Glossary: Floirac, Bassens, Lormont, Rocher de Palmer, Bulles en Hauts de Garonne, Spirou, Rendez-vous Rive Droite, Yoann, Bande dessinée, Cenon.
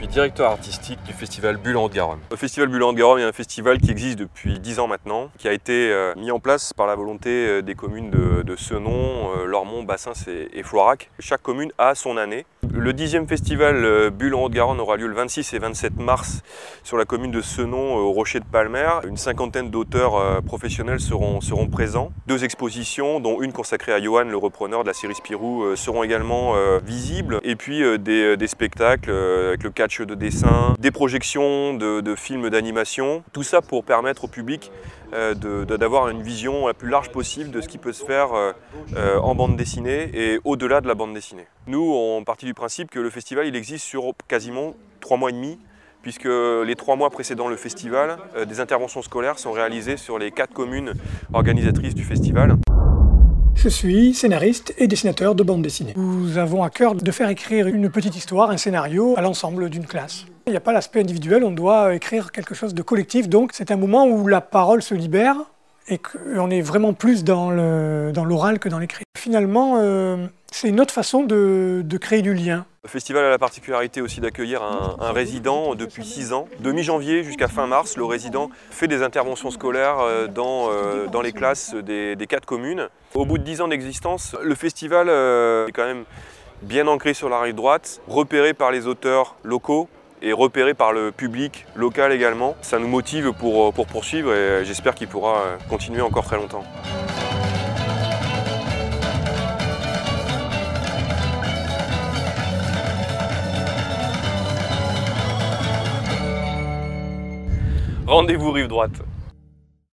suis directeur artistique du festival Bulles en Hauts de Garonne. Le festival Bulles en Hauts de Garonne est un festival qui existe depuis 10 ans maintenant, qui a été mis en place par la volonté des communes de Cenon, Lormont, Bassens et Floirac. Chaque commune a son année. Le 10e festival Bulles en Hauts de Garonne aura lieu le 26 et 27 mars sur la commune de Cenon au Rocher de Palmer. Une cinquantaine d'auteurs professionnels seront présents. 2 expositions, dont une consacrée à Yoann, le repreneur de la série Spirou, seront également visibles. Et puis des spectacles avec le catch de dessin, des projections de films d'animation. Tout ça pour permettre au public d'avoir une vision la plus large possible de ce qui peut se faire en bande dessinée et au-delà de la bande dessinée. Nous, on partit du principe que le festival il existe sur quasiment 3 mois et demi, puisque les 3 mois précédant le festival, des interventions scolaires sont réalisées sur les 4 communes organisatrices du festival. Je suis scénariste et dessinateur de bande dessinée. Nous avons à cœur de faire écrire une petite histoire, un scénario à l'ensemble d'une classe. Il n'y a pas l'aspect individuel, on doit écrire quelque chose de collectif, donc c'est un moment où la parole se libère et qu'on est vraiment plus dans l'oral que dans l'écrit. Finalement, c'est une autre façon de créer du lien. Le festival a la particularité aussi d'accueillir un résident depuis 6 ans. De mi-janvier jusqu'à fin mars, le résident fait des interventions scolaires dans les classes des 4 communes. Au bout de 10 ans d'existence, le festival est quand même bien ancré sur la rive droite, repéré par les auteurs locaux et repéré par le public local également. Ça nous motive pour poursuivre et j'espère qu'il pourra continuer encore très longtemps. Rendez-vous Rive Droite.